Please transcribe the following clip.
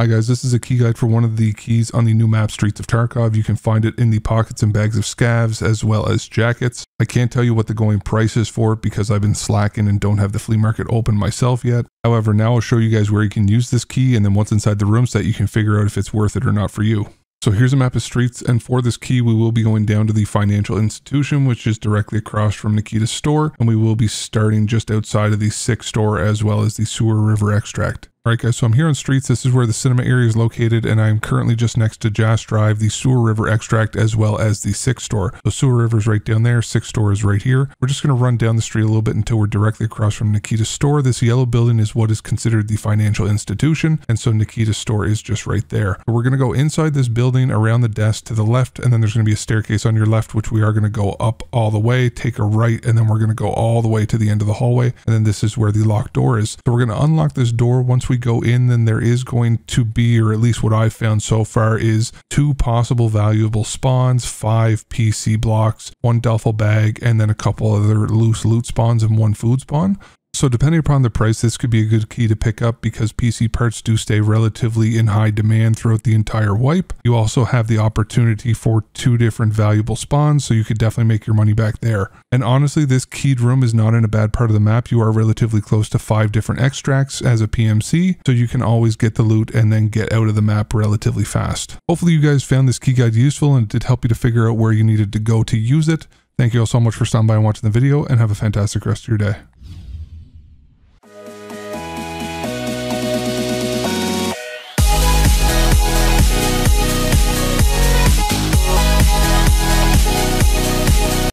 Hi guys, this is a key guide for one of the keys on the new map Streets of Tarkov. You can find it in the pockets and bags of scavs as well as jackets. I can't tell you what the going price is for it because I've been slacking and don't have the flea market open myself yet. However, now I'll show you guys where you can use this key and then what's inside the room so that you can figure out if it's worth it or not for you. So here's a map of streets, and for this key we will be going down to the Financial Institution, which is directly across from Nikita's Store, and we will be starting just outside of the Sixth Store as well as the Sewer River Extract. Alright guys, so I'm here on Streets. This is where the cinema area is located, and I'm currently just next to Jass Drive, the Sewer River Extract, as well as the Sixth Store. So Sewer River is right down there, Sixth Store is right here. We're just going to run down the street a little bit until we're directly across from Nikita's Store. This yellow building is what is considered the Financial Institution, and so Nikita's Store is just right there. So we're going to go inside this building, around the desk to the left, and then there's going to be a staircase on your left, which we are going to go up all the way, take a right, and then we're going to go all the way to the end of the hallway, and then this is where the locked door is. So we're going to unlock this door. Once we go in, then there is going to be, or at least what I've found so far, is 2 possible valuable spawns, 5 PC blocks, 1 duffel bag, and then a couple other loose loot spawns and 1 food spawn. So depending upon the price, this could be a good key to pick up because PC parts do stay relatively in high demand throughout the entire wipe. You also have the opportunity for 2 different valuable spawns, so you could definitely make your money back there. And honestly, this keyed room is not in a bad part of the map. You are relatively close to 5 different extracts as a PMC, so you can always get the loot and then get out of the map relatively fast. Hopefully you guys found this key guide useful and it did help you to figure out where you needed to go to use it. Thank you all so much for stopping by and watching the video, and have a fantastic rest of your day.